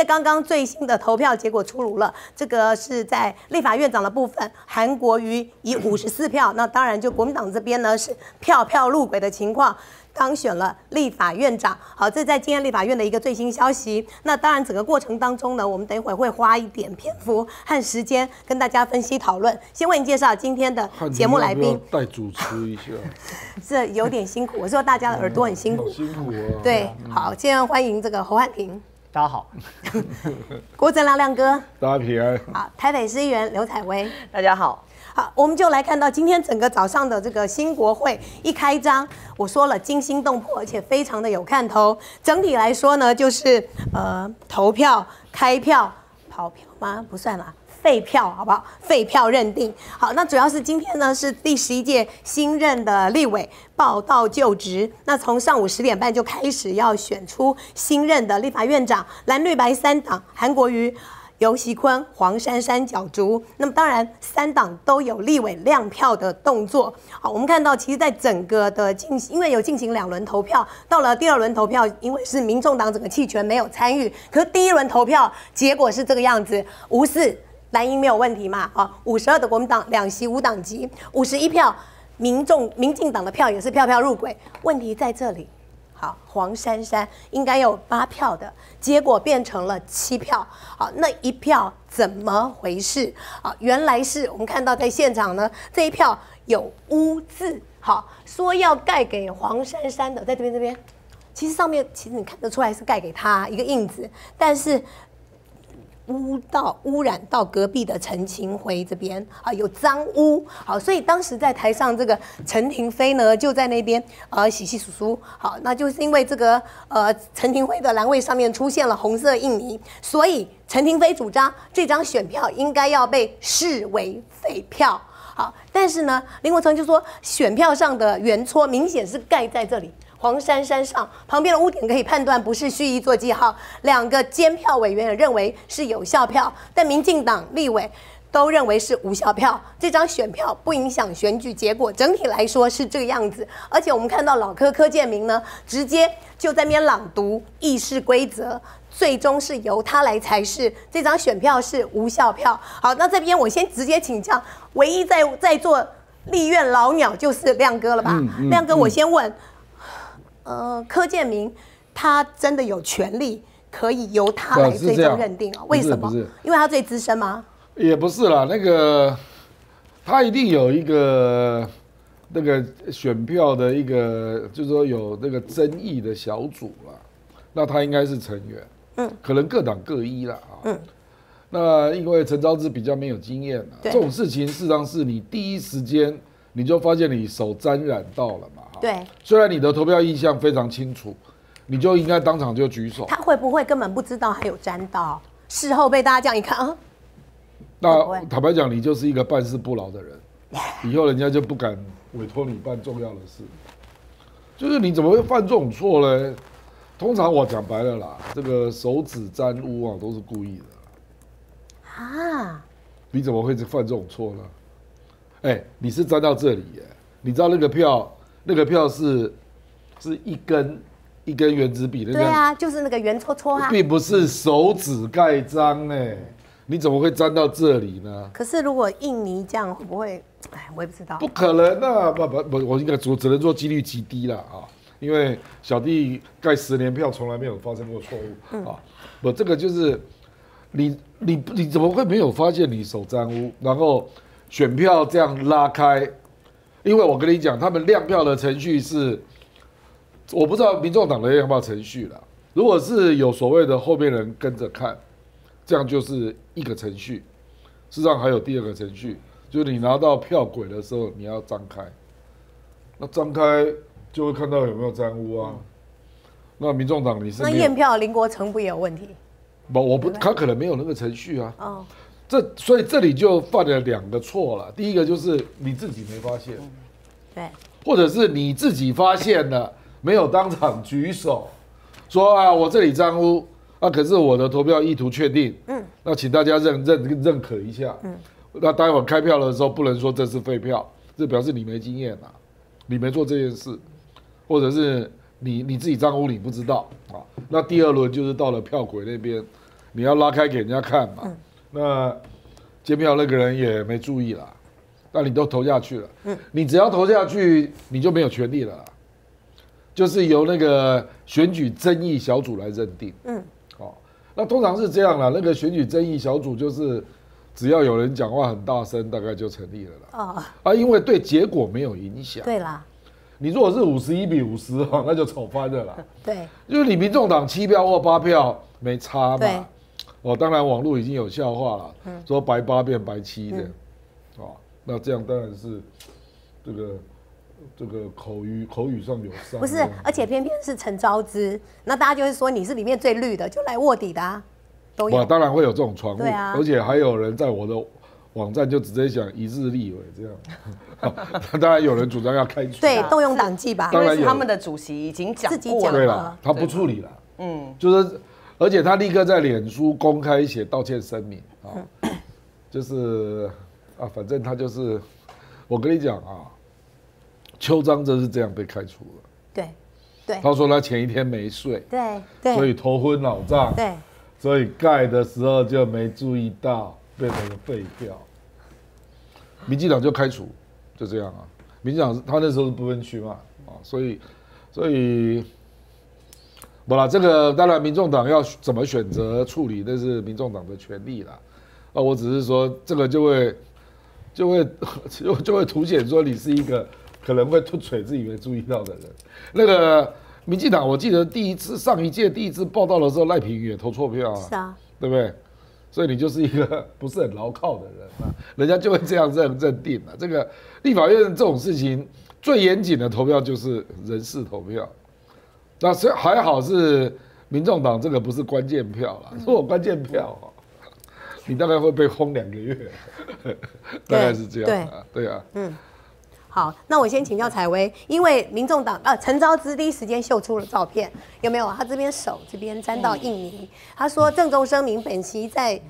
在刚刚最新的投票结果出炉了，这个是在立法院长的部分，韩国瑜以54票，那当然就国民党这边呢是票票入轨的情况。 当选了立法院长，好，这在今天立法院的一个最新消息。那当然，整个过程当中呢，我们等一会儿会花一点篇幅和时间跟大家分析讨论。先为您介绍今天的节目来宾，代主持一下，这有点辛苦。我说大家的耳朵很辛苦，辛苦啊。对，好，现在欢迎这个侯汉廷，大家好；郭正亮亮哥，大家平安。好，台北市议员刘彩薇，大家好。 好，我们就来看到今天整个早上的这个新国会一开张，我说了惊心动魄，而且非常的有看头。整体来说呢，就是投票、开票、跑票吗？不算啦，废票好不好？废票认定。好，那主要是今天呢是第11届新任的立委报到就职，那从上午10点半就开始要选出新任的立法院长，蓝绿白3党，韩国瑜。 游锡堃、黄珊珊角逐，那么当然3党都有立委亮票的动作。好，我们看到其实，在整个的进行，因为有进行2轮投票，到了第2轮投票，因为是民众党整个弃权没有参与，可是第1轮投票结果是这个样子，54蓝营没有问题嘛？啊，52的国民党2席无党籍，51票，民进党的票也是票票入轨，问题在这里。 好，黄珊珊应该有8票的，结果变成了7票。好，那一票怎么回事？啊，原来是我们看到在现场呢，这一票有污渍。好，说要盖给黄珊珊的，在这边，其实上面其实你看得出来是盖给她一个印子，但是污染到隔壁的陈晴晖这边啊，有脏污。好，所以当时在台上这个陈亭妃呢，就在那边洗洗簌簌。好，那就是因为这个陈亭妃的栏位上面出现了红色印泥，所以陈亭妃主张这张选票应该要被视为废票。好，但是呢，林国成就说选票上的圆戳明显是盖在这里。 黄珊珊上旁边的污点可以判断不是蓄意做记号，2个监票委员也认为是有效票，但民进党立委都认为是无效票。这张选票不影响选举结果，整体来说是这个样子。而且我们看到老柯建铭呢，直接就在那边朗读议事规则，最终是由他来裁示这张选票是无效票。好，那这边我先直接请教，唯一在座立院老鸟就是亮哥了吧？亮哥，我先问。 柯建铭他真的有权利可以由他来最终认定啊？为什么？因为他最资深吗？也不是啦，那个他一定有一个那个选票的一个，就是说有那个争议的小组啦，那他应该是成员，可能各党各一啦啊，那因为陈昭姿比较没有经验啦，这种事情事实上是你第一时间你就发现你手沾染到了嘛。 对，虽然你的投票意向非常清楚，你就应该当场就举手。他会不会根本不知道还有沾到？事后被大家这样一看啊，那坦白讲，你就是一个办事不牢的人，以后人家就不敢委托你办重要的事。就是你怎么会犯这种错呢？通常我讲白了啦，这个手指沾污啊，都是故意的啊。你怎么会犯这种错呢？哎，你是沾到这里耶，你知道那个票。 那个票是一根圆珠笔的，对啊，就是那个圆戳戳啊，并不是手指盖章呢，你怎么会沾到这里呢？可是如果印泥这样会不会？哎，我也不知道。不可能啊！不，我应该只能做几率极低啦啊，因为小弟盖10年票从来没有发生过错误啊。不，这个就是你怎么会没有发现你手沾污，然后选票这样拉开？ 因为我跟你讲，他们亮票的程序是，我不知道民众党的亮票程序啦。如果是有所谓的后面人跟着看，这样就是一个程序。事实上还有第2个程序，就是你拿到票轨的时候，你要张开。那张开就会看到有没有沾污啊。那民众党你是那验票林国成不也有问题？不，我不，他可能没有那个程序啊。哦。 所以这里就犯了2个错了。第一个就是你自己没发现，对，或者是你自己发现了，没有当场举手，说啊，我这里沾污，啊，可是我的投票意图确定，那请大家认可一下，那待会开票的时候不能说这是废票，这表示你没经验啊，你没做这件事，或者是你自己沾污你不知道啊。那第2轮就是到了票轨那边。你要拉开给人家看嘛。嗯、那监票那个人也没注意啦，那你都投下去了，嗯、你只要投下去，你就没有权利了啦，就是由那个选举争议小组来认定。嗯，哦，那通常是这样啦，那个选举争议小组就是只要有人讲话很大声，大概就成立了啦。哦，啊，因为对结果没有影响。对啦。你如果是51比50哈，那就吵翻了啦。对，就是你民众党7票或8票没差嘛。哦，当然网络已经有笑话了，嗯、说白8变白7的，嗯、哦，那这样当然是这个口语上有伤。不是，而且偏偏是陈昭之，那大家就会说你是里面最绿的，就来卧底的啊，都有。当然会有这种传闻，啊、而且还有人在我的网站就直接想一日立委这样，当然有人主张要开除，对，动用党纪吧，因为他们的主席已经讲过了，他不处理了，嗯，就是，而且他立刻在脸书公开写道歉声明啊，就是啊，反正他就是，我跟你讲啊，邱彰真是这样被开除了，对，对，他说他前一天没睡，对，对，所以头昏脑胀，对，所以盖的时候就没注意到。变成了废票，民进党就开除，就这样啊。民进党他那时候是不分区嘛，啊，所以，不啦，这个当然民众党要怎么选择处理，那是民众党的权利啦。啊，我只是说这个就会凸显说你是一个可能会吐水自己没注意到的人。那个民进党，我记得上一届第一次报道的时候，赖品妤也投错票啊，是啊，对不对？所以你就是一个不是很牢靠的人嘛，人家就会这样认定了。这个立法院这种事情最严谨的投票就是人事投票，那所以还好是民众党这个不是关键票啦，如果关键票、喔，你大概会被轰2个月，大概是这样啊，对啊，嗯。好，那我先请教采薇，因为民众党陈昭之第一时间秀出了照片，有没有？他这边手这边沾到印泥，他说郑重声明，本席在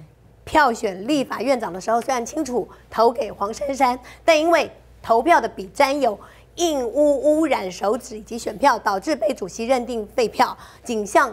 票选立法院长的时候，虽然清楚投给黄珊珊，但因为投票的笔沾有印污污染手指以及选票，导致被主席认定废票，仅向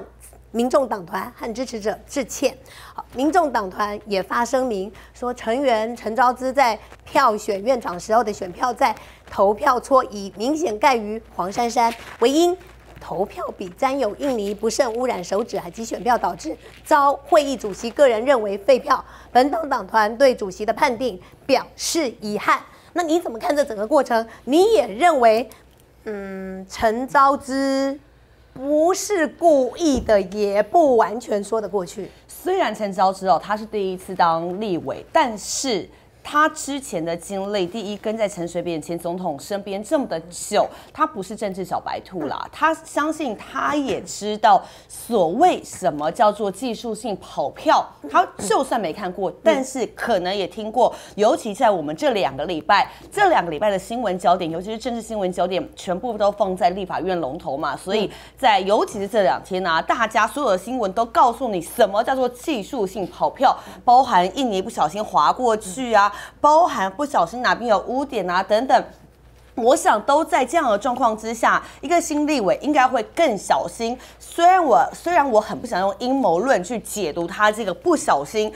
民众党团和支持者致歉。好，民众党团也发声明说，成员陈昭之在票选院长时候的选票在投票戳已明显盖于黄珊珊，为因投票笔沾有印泥，不慎污染手指及选票，导致遭会议主席个人认为废票。本党党团对主席的判定表示遗憾。那你怎么看这整个过程？你也认为，陈昭之不是故意的，也不完全说得过去。虽然陈昭之哦，他是第一次当立委，但是他之前的经历，第一跟在陈水扁前总统身边这么的久，他不是政治小白兔啦。他相信他也知道所谓什么叫做技术性跑票，他就算没看过，但是可能也听过。尤其在我们这两个礼拜的新闻焦点，尤其是政治新闻焦点，全部都放在立法院龙头嘛，所以在尤其是这2天啊，大家所有的新闻都告诉你什么叫做技术性跑票，包含印尼不小心滑过去啊，包含不小心哪边有污点啊等等。我想都在这样的状况之下，一个新立委应该会更小心。虽然我很不想用阴谋论去解读他这个不小心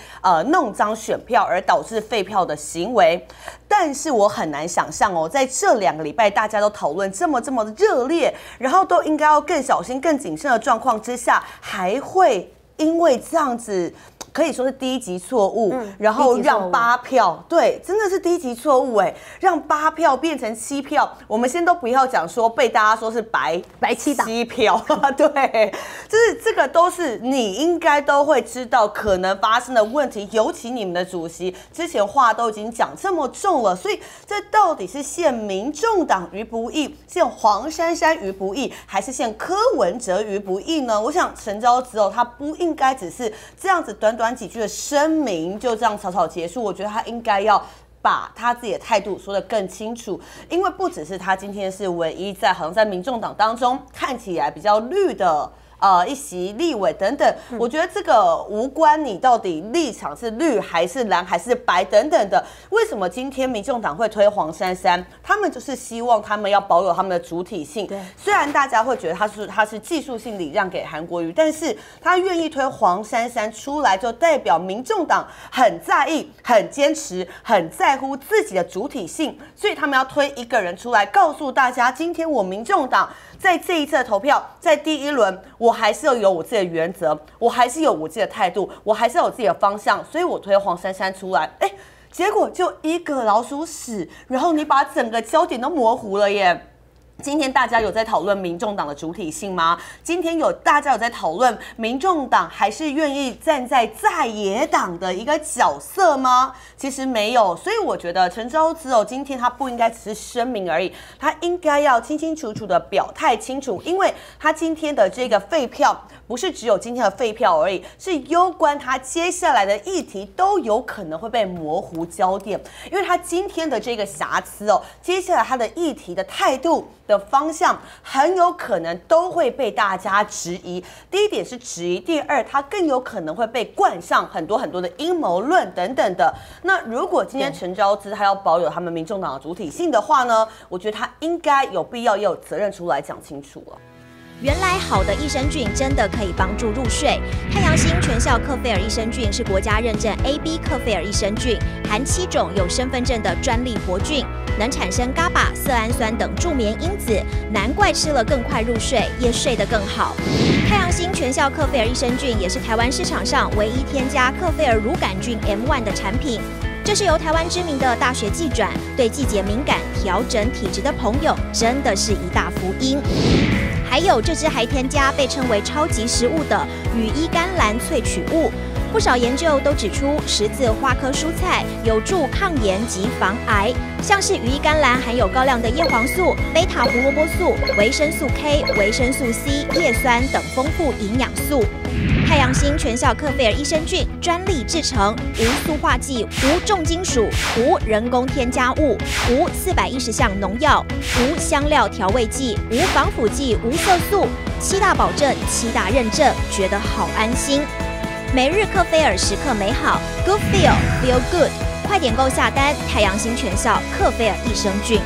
弄脏选票而导致废票的行为，但是我很难想象哦，在这2个礼拜大家都讨论这么的热烈，然后都应该要更小心、更谨慎的状况之下，还会因为这样子。可以说是低级错误，然后让8票，对，真的是低级错误哎，让8票变成7票。我们先都不要讲说被大家说是白7票，对，就是这个都是你应该都会知道可能发生的问题，尤其你们的主席之前话都已经讲这么重了，所以这到底是陷民众党于不义，陷黄珊珊于不义，还是陷柯文哲于不义呢？我想陈昭之他不应该只是这样子短几句的声明就这样草草结束，我觉得他应该要把他自己的态度说得更清楚，因为不只是他今天是唯一在好像在民众党当中看起来比较绿的一席立委等等。我觉得这个无关你到底立场是绿还是蓝还是白等等的。为什么今天民众党会推黄珊珊？他们就是希望他们要保有他们的主体性。虽然大家会觉得他是技术性礼让给韩国瑜，但是他愿意推黄珊珊出来，就代表民众党很在意、很坚持、很在乎自己的主体性，所以他们要推一个人出来，告诉大家，今天我民众党在这一次的投票，在第一轮，我还是要有我自己的原则，我还是有我自己的态度，我还是有自己的方向，所以我推黄珊珊出来，结果就一个老鼠屎，然后你把整个焦点都模糊了耶。今天大家有在讨论民众党的主体性吗？今天大家有在讨论民众党还是愿意站在在野党的一个角色吗？其实没有，所以我觉得陈昭姿今天他不应该只是声明而已，他应该要清清楚楚的表态清楚，因为他今天的这个废票不是只有今天的废票而已，是攸关他接下来的议题都有可能会被模糊焦点，因为他今天的这个瑕疵接下来他的议题的态度的方向很有可能都会被大家质疑。第一点是质疑，第二，它更有可能会被冠上很多很多的阴谋论等等的。那如果今天陈昭姿他要保有他们民众党的主体性的话呢，我觉得他应该有必要也有责任出来讲清楚了。原来好的益生菌真的可以帮助入睡。太阳星全效克菲尔益生菌是国家认证 AB 克菲尔益生菌，含7种有身份证的专利活菌，能产生 GABA、色氨酸等助眠因子，难怪吃了更快入睡，也睡得更好。太阳星全效克菲尔益生菌也是台湾市场上唯一添加克菲尔乳杆菌 M1 的产品。这是由台湾知名的大学季转，对季节敏感、调整体质的朋友真的是一大福音。还有这支还添加被称为超级食物的羽衣甘蓝萃取物，不少研究都指出10字花科蔬菜有助抗炎及防癌，像是羽衣甘蓝含有高量的叶黄素、贝塔胡萝卜素、维生素 K、维生素 C、叶酸等丰富营养素。太阳星全效克菲尔益生菌专利制成，无塑化剂、无重金属、无人工添加物、无410项农药、无香料调味剂、无防腐剂、无色素，7大保证、7大认证，觉得好安心。每日克菲尔时刻美好 ，Good Feel Feel Good， 快点购下单！太阳星全效克菲尔益生菌。